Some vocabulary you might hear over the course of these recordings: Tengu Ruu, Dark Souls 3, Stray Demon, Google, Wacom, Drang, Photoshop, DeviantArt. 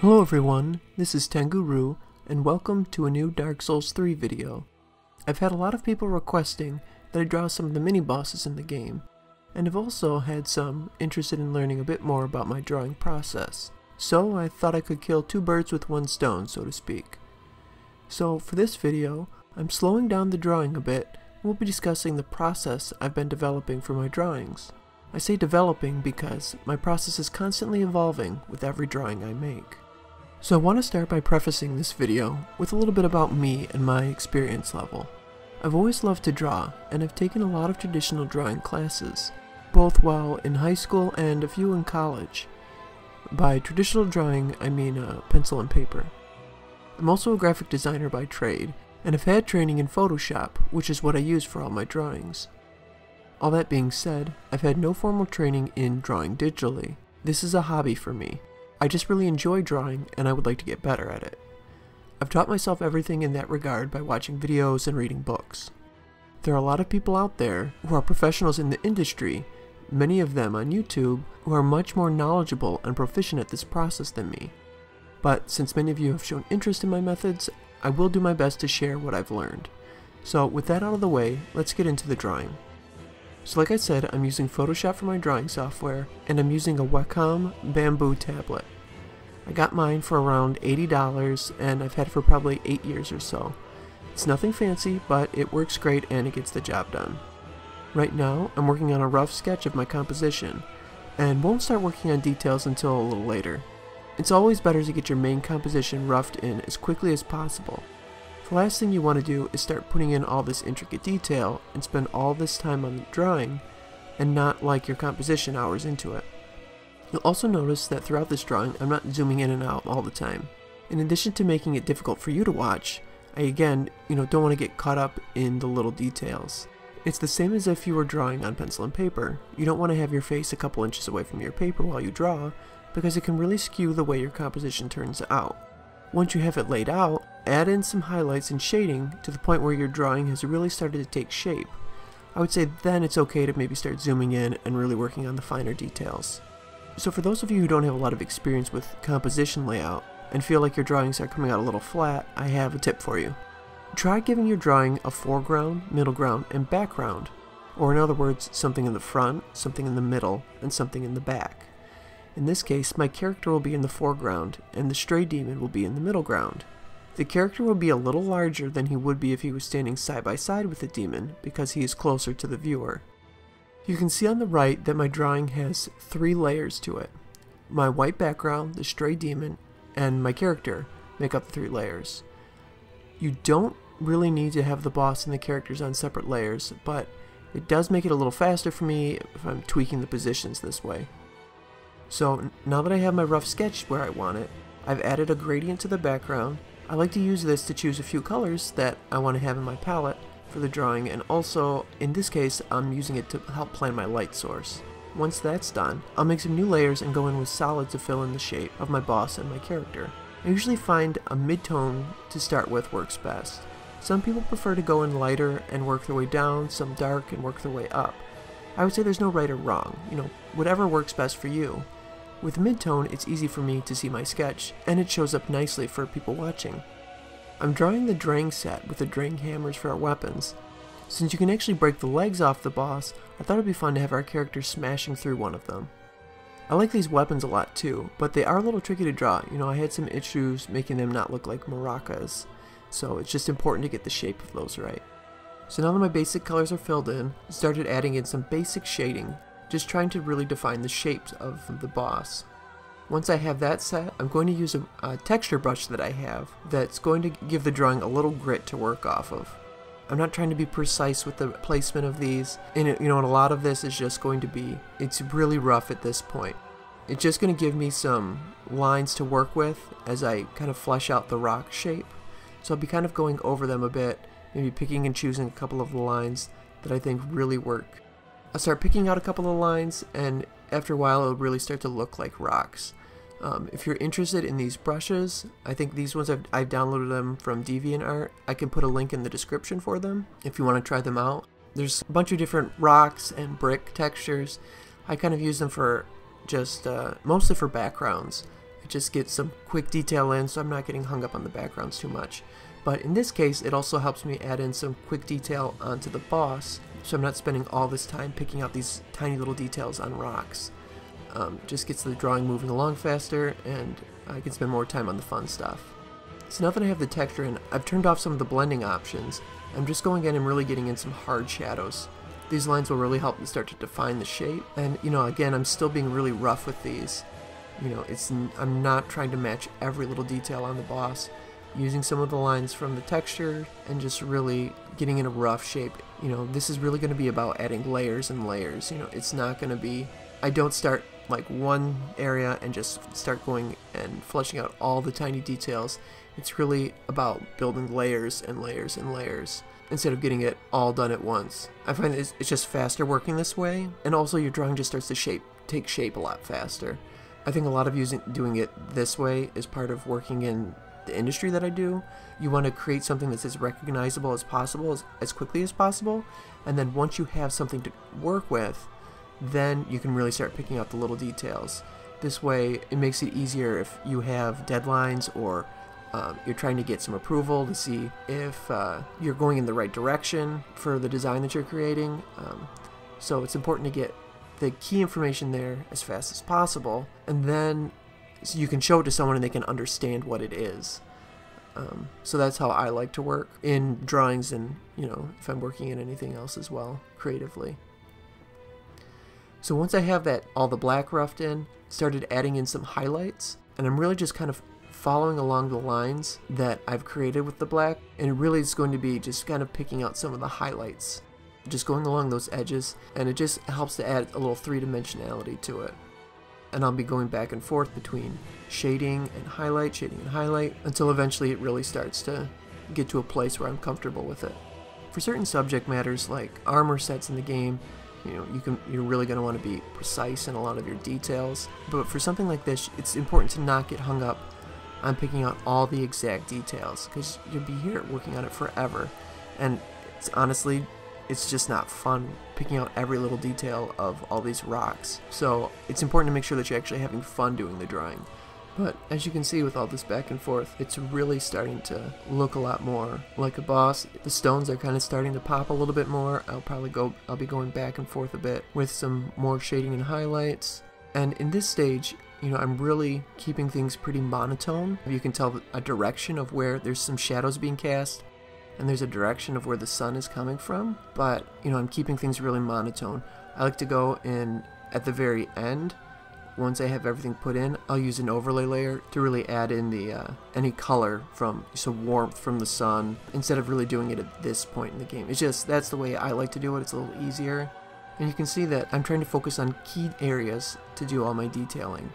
Hello everyone, this is Tengu Ruu, and welcome to a new Dark Souls 3 video. I've had a lot of people requesting that I draw some of the mini-bosses in the game, and I've also had some interested in learning a bit more about my drawing process. So I thought I could kill two birds with one stone, so to speak. So for this video, I'm slowing down the drawing a bit, and we'll be discussing the process I've been developing for my drawings. I say developing because my process is constantly evolving with every drawing I make. So I want to start by prefacing this video with a little bit about me and my experience level. I've always loved to draw, and I've taken a lot of traditional drawing classes, both while in high school and a few in college. By traditional drawing, I mean pencil and paper. I'm also a graphic designer by trade, and I've had training in Photoshop, which is what I use for all my drawings. All that being said, I've had no formal training in drawing digitally. This is a hobby for me. I just really enjoy drawing, and I would like to get better at it. I've taught myself everything in that regard by watching videos and reading books. There are a lot of people out there who are professionals in the industry, many of them on YouTube, who are much more knowledgeable and proficient at this process than me. But since many of you have shown interest in my methods, I will do my best to share what I've learned. So with that out of the way, let's get into the drawing. So like I said, I'm using Photoshop for my drawing software, and I'm using a Wacom bamboo tablet. I got mine for around $80, and I've had it for probably 8 years or so. It's nothing fancy, but it works great and it gets the job done. Right now, I'm working on a rough sketch of my composition, and won't start working on details until a little later. It's always better to get your main composition roughed in as quickly as possible. The last thing you want to do is start putting in all this intricate detail and spend all this time on the drawing and not like your composition hours into it. You'll also notice that throughout this drawing I'm not zooming in and out all the time. In addition to making it difficult for you to watch, I again, don't want to get caught up in the little details. It's the same as if you were drawing on pencil and paper. You don't want to have your face a couple inches away from your paper while you draw because it can really skew the way your composition turns out. Once you have it laid out, add in some highlights and shading to the point where your drawing has really started to take shape. I would say then it's okay to maybe start zooming in and really working on the finer details. So for those of you who don't have a lot of experience with composition layout and feel like your drawings are coming out a little flat, I have a tip for you. Try giving your drawing a foreground, middle ground, and background, or in other words, something in the front, something in the middle, and something in the back. In this case, my character will be in the foreground, and the Stray Demon will be in the middle ground. The character will be a little larger than he would be if he was standing side by side with the demon, because he is closer to the viewer. You can see on the right that my drawing has 3 layers to it. My white background, the Stray Demon, and my character make up the 3 layers. You don't really need to have the boss and the characters on separate layers, but it does make it a little faster for me if I'm tweaking the positions this way. So now that I have my rough sketch where I want it, I've added a gradient to the background. I like to use this to choose a few colors that I want to have in my palette for the drawing, and also, in this case, I'm using it to help plan my light source. Once that's done, I'll make some new layers and go in with solid to fill in the shape of my boss and my character. I usually find a mid-tone to start with works best. Some people prefer to go in lighter and work their way down, some dark and work their way up. I would say there's no right or wrong, whatever works best for you. With mid-tone, it's easy for me to see my sketch, and it shows up nicely for people watching. I'm drawing the Drang set with the Drang hammers for our weapons. Since you can actually break the legs off the boss, I thought it'd be fun to have our character smashing through one of them. I like these weapons a lot too, but they are a little tricky to draw. I had some issues making them not look like maracas, so it's just important to get the shape of those right. So now that my basic colors are filled in, I started adding in some basic shading, just trying to really define the shapes of the boss. Once I have that set, I'm going to use a texture brush that I have that's going to give the drawing a little grit to work off of. I'm not trying to be precise with the placement of these, and and a lot of this is just going to be, it's really rough at this point. It's just going to give me some lines to work with as I kind of flesh out the rock shape. So I'll be kind of going over them a bit, maybe picking and choosing a couple of the lines that I think really work. I'll start picking out a couple of lines, and after a while it'll really start to look like rocks. If you're interested in these brushes, I think these ones, I've downloaded them from DeviantArt. I can put a link in the description for them if you want to try them out. There's a bunch of different rocks and brick textures. I kind of use them for just mostly for backgrounds. I just get some quick detail in so I'm not getting hung up on the backgrounds too much. But in this case, it also helps me add in some quick detail onto the boss, so I'm not spending all this time picking out these tiny little details on rocks. Just gets the drawing moving along faster, and I can spend more time on the fun stuff. So now that I have the texture in, I've turned off some of the blending options. I'm just going in and really getting in some hard shadows. These lines will really help me start to define the shape, and again, I'm still being really rough with these. I'm not trying to match every little detail on the boss. Using some of the lines from the texture and just really getting in a rough shape. This is really going to be about adding layers and layers. It's not going to be, I don't start like one area and just start going and fleshing out all the tiny details. It's really about building layers and layers and layers instead of getting it all done at once. I find that it's just faster working this way, and also your drawing just starts to take shape a lot faster. I think a lot of doing it this way is part of working in the industry that I do. You want to create something that's as recognizable as possible, as quickly as possible, and then once you have something to work with, then you can really start picking out the little details. This way it makes it easier if you have deadlines, or you're trying to get some approval to see if you're going in the right direction for the design that you're creating. So it's important to get the key information there as fast as possible, and then so you can show it to someone and they can understand what it is. So that's how I like to work in drawings, and if I'm working in anything else as well creatively. So once I have that all the black roughed in, started adding in some highlights, and I'm really just kind of following along the lines that I've created with the black, and it really is going to be just kind of picking out some of the highlights, just going along those edges, and it just helps to add a little three-dimensionality to it. And I'll be going back and forth between shading and highlight, until eventually it really starts to get to a place where I'm comfortable with it. For certain subject matters like armor sets in the game, you're really going to want to be precise in a lot of your details, but for something like this, it's important to not get hung up on picking out all the exact details, because you'll be here working on it forever, and honestly, it's just not fun picking out every little detail of all these rocks. So it's important to make sure that you're actually having fun doing the drawing. But as you can see with all this back and forth, it's really starting to look a lot more like a boss. The stones are kind of starting to pop a little bit more. I'll be going back and forth a bit with some more shading and highlights. And in this stage, I'm really keeping things pretty monotone. You can tell a direction of where there's some shadows being cast, and there's a direction of where the sun is coming from, but I'm keeping things really monotone. I like to go in at the very end. Once I have everything put in, I'll use an overlay layer to really add in the any color from warmth from the sun, instead of really doing it at this point in the game. It's just that's the way I like to do it. It's a little easier, and you can see that I'm trying to focus on key areas to do all my detailing,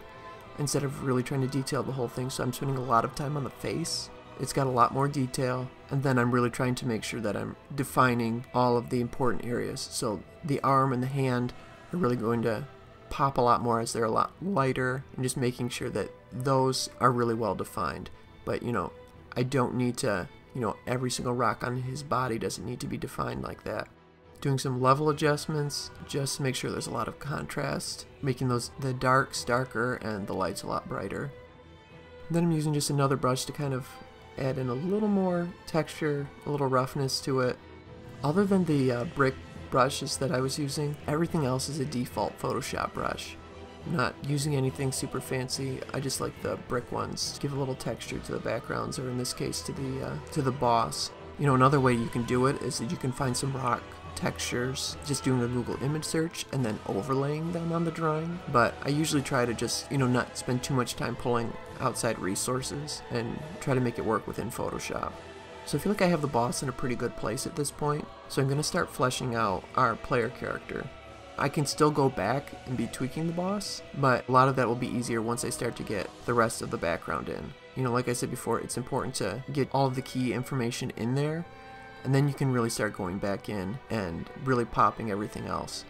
instead of really trying to detail the whole thing. So I'm spending a lot of time on the face. It's got a lot more detail, and then I'm really trying to make sure that I'm defining all of the important areas. So the arm and the hand are really going to pop a lot more as they're a lot lighter, and just making sure that those are really well defined. But I don't need to, every single rock on his body doesn't need to be defined like that. Doing some level adjustments just to make sure there's a lot of contrast, making the darks darker and the lights a lot brighter. And then I'm using just another brush to kind of add in a little more texture, a little roughness to it. Other than the brick brushes that I was using, everything else is a default Photoshop brush. I'm not using anything super fancy. I just like the brick ones. Give a little texture to the backgrounds, or in this case to the boss. Another way you can do it is that you can find some rock textures, just doing a Google image search and then overlaying them on the drawing. But I usually try to just, not spend too much time pulling outside resources and try to make it work within Photoshop. So I feel like I have the boss in a pretty good place at this point. So I'm going to start fleshing out our player character. I can still go back and be tweaking the boss, but a lot of that will be easier once I start to get the rest of the background in. Like I said before, it's important to get all of the key information in there, and then you can really start going back in and really popping everything else.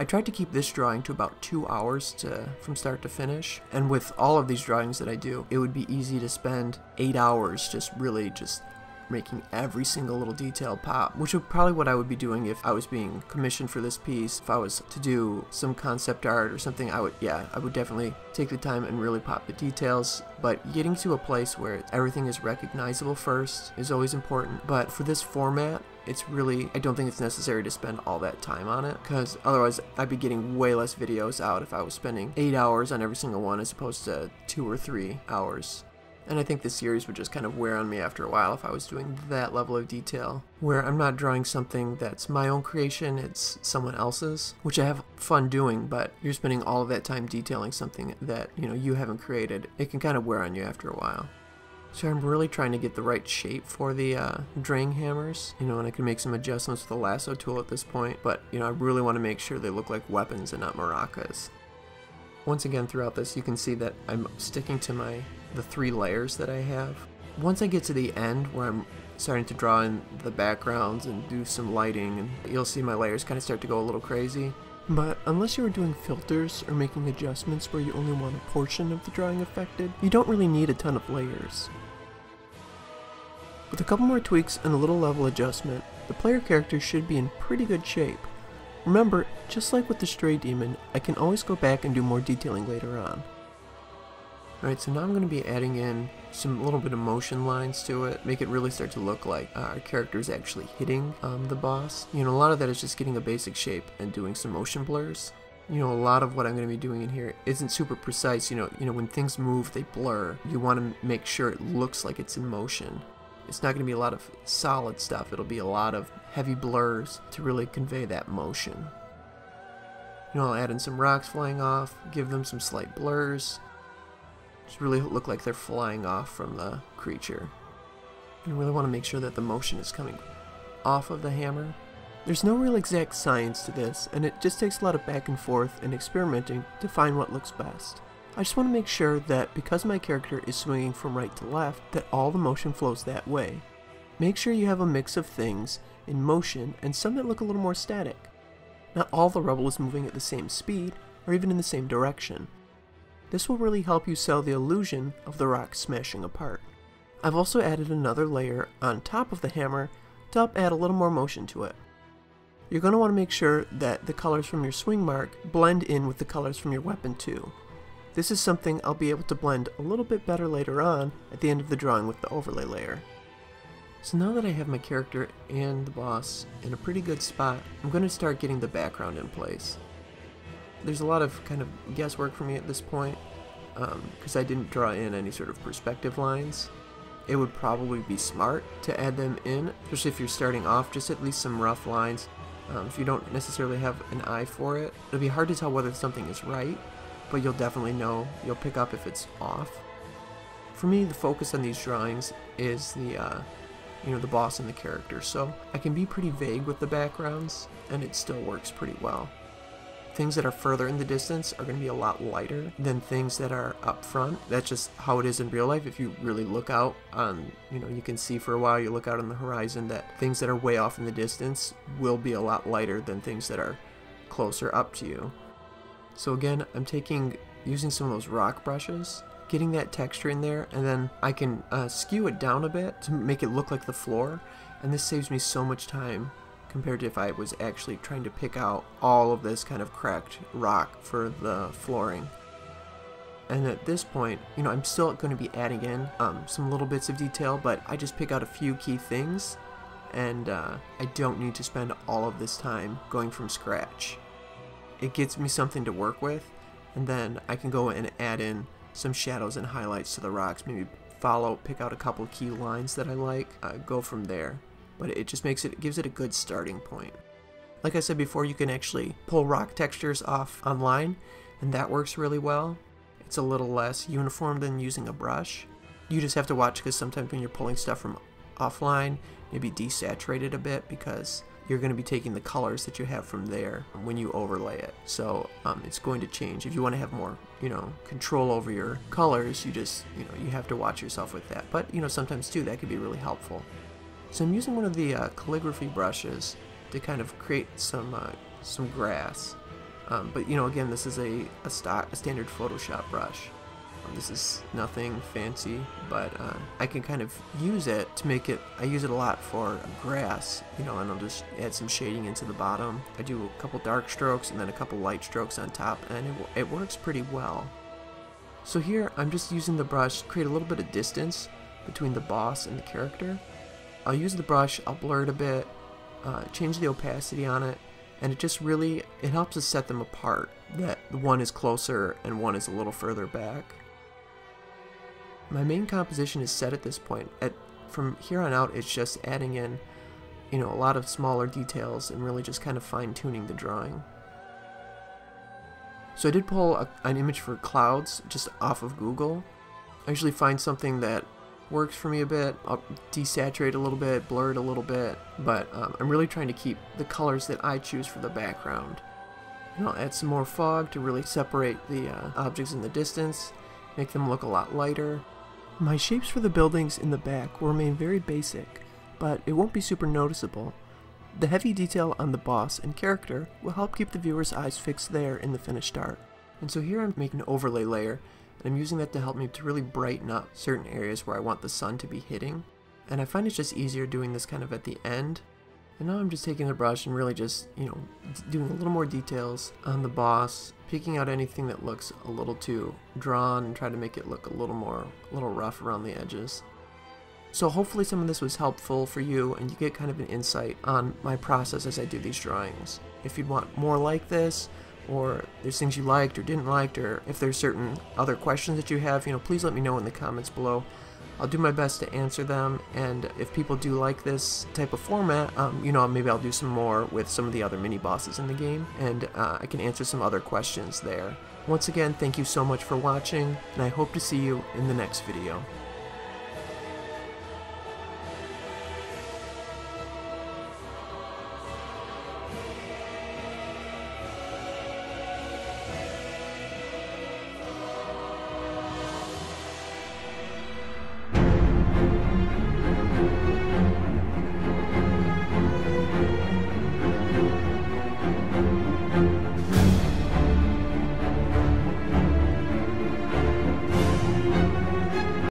I tried to keep this drawing to about 2 hours from start to finish, and with all of these drawings that I do, it would be easy to spend 8 hours just really just making every single little detail pop, which is probably what I would be doing if I was being commissioned for this piece. If I was to do some concept art or something, I would definitely take the time and really pop the details. But getting to a place where everything is recognizable first is always important. But for this format, it's really, I don't think it's necessary to spend all that time on it, because otherwise I'd be getting way less videos out if I was spending 8 hours on every single one as opposed to 2 or 3 hours. And I think the series would just kind of wear on me after a while if I was doing that level of detail, where I'm not drawing something that's my own creation, it's someone else's, which I have fun doing, but you're spending all of that time detailing something that, you know, you haven't created. It can kind of wear on you after a while. So I'm really trying to get the right shape for the Drang hammers, you know, and I can make some adjustments with the lasso tool at this point, but, you know, I really want to make sure they look like weapons and not maracas. Once again, throughout this, you can see that I'm sticking to the 3 layers that I have. Once I get to the end where I'm starting to draw in the backgrounds and do some lighting, and you'll see my layers kind of start to go a little crazy. But unless you are doing filters or making adjustments where you only want a portion of the drawing affected, you don't really need a ton of layers. With a couple more tweaks and a little level adjustment, the player character should be in pretty good shape. Remember, just like with the Stray Demon, I can always go back and do more detailing later on. Alright, so now I'm going to be adding in some little bit of motion lines to it, make it really start to look like our character is actually hitting the boss. You know, a lot of that is just getting a basic shape and doing some motion blurs. You know, a lot of what I'm going to be doing in here isn't super precise. You know, when things move, they blur. You want to make sure it looks like it's in motion. It's not going to be a lot of solid stuff. It'll be a lot of heavy blurs to really convey that motion. You know, I'll add in some rocks flying off, give them some slight blurs. Just really look like they're flying off from the creature. You really want to make sure that the motion is coming off of the hammer. There's no real exact science to this, and it just takes a lot of back and forth and experimenting to find what looks best. I just want to make sure that because my character is swinging from right to left, that all the motion flows that way. Make sure you have a mix of things in motion and some that look a little more static. Not all the rubble is moving at the same speed or even in the same direction. This will really help you sell the illusion of the rock smashing apart. I've also added another layer on top of the hammer to help add a little more motion to it. You're going to want to make sure that the colors from your swing mark blend in with the colors from your weapon too. This is something I'll be able to blend a little bit better later on at the end of the drawing with the overlay layer. So now that I have my character and the boss in a pretty good spot, I'm going to start getting the background in place. There's a lot of kind of guesswork for me at this point, because I didn't draw in any sort of perspective lines. It would probably be smart to add them in, especially if you're starting off, just at least some rough lines. If you don't necessarily have an eye for it, it'll be hard to tell whether something is right, but you'll definitely know, you'll pick up if it's off. For me, the focus on these drawings is the boss and the character, so I can be pretty vague with the backgrounds, and it still works pretty well. Things that are further in the distance are going to be a lot lighter than things that are up front. That's just how it is in real life. If you really look out on, you know, you can see for a while, you look out on the horizon that things that are way off in the distance will be a lot lighter than things that are closer up to you. So again, I'm using some of those rock brushes, getting that texture in there, and then I can skew it down a bit to make it look like the floor, and this saves me so much time compared to if I was actually trying to pick out all of this kind of cracked rock for the flooring. And at this point, you know, I'm still going to be adding in some little bits of detail, but I just pick out a few key things, and I don't need to spend all of this time going from scratch. It gets me something to work with, and then I can go and add in some shadows and highlights to the rocks, maybe pick out a couple key lines that I like, go from there. But it just gives it a good starting point. Like I said before, you can actually pull rock textures off online, and that works really well. It's a little less uniform than using a brush. You just have to watch, because sometimes when you're pulling stuff from offline, maybe desaturate it a bit, because you're going to be taking the colors that you have from there when you overlay it. So it's going to change. If you want to have more, you know, control over your colors, you just, you know, you have to watch yourself with that. But, you know, sometimes too, that could be really helpful. So I'm using one of the calligraphy brushes to kind of create some grass, but you know, again, this is a standard Photoshop brush. This is nothing fancy, but I can kind of use it to make it, I use it a lot for grass, you know, and I'll just add some shading into the bottom. I do a couple dark strokes and then a couple light strokes on top, and it works pretty well. So here I'm just using the brush to create a little bit of distance between the boss and the character. I'll use the brush, I'll blur it a bit, change the opacity on it, and it just really, it helps us set them apart, that one is closer and one is a little further back. My main composition is set at this point. From here on out, it's just adding in, you know, a lot of smaller details and really just kind of fine-tuning the drawing. So I did pull an image for clouds just off of Google. I usually find something that works for me a bit. I'll desaturate a little bit, blur it a little bit, but I'm really trying to keep the colors that I choose for the background. And I'll add some more fog to really separate the objects in the distance, make them look a lot lighter. My shapes for the buildings in the back will remain very basic, but it won't be super noticeable. The heavy detail on the boss and character will help keep the viewer's eyes fixed there in the finished art. And so here I'm making an overlay layer, and I'm using that to help me to really brighten up certain areas where I want the sun to be hitting. And I find it's just easier doing this kind of at the end. And now I'm just taking the brush and really just, you know, doing a little more details on the boss, picking out anything that looks a little too drawn and try to make it look a little rough around the edges. So hopefully some of this was helpful for you and you get kind of an insight on my process as I do these drawings. If you'd want more like this, or there's things you liked or didn't like, or if there's certain other questions that you have, you know, please let me know in the comments below. I'll do my best to answer them, and if people do like this type of format, you know, maybe I'll do some more with some of the other mini-bosses in the game, and I can answer some other questions there. Once again, thank you so much for watching, and I hope to see you in the next video.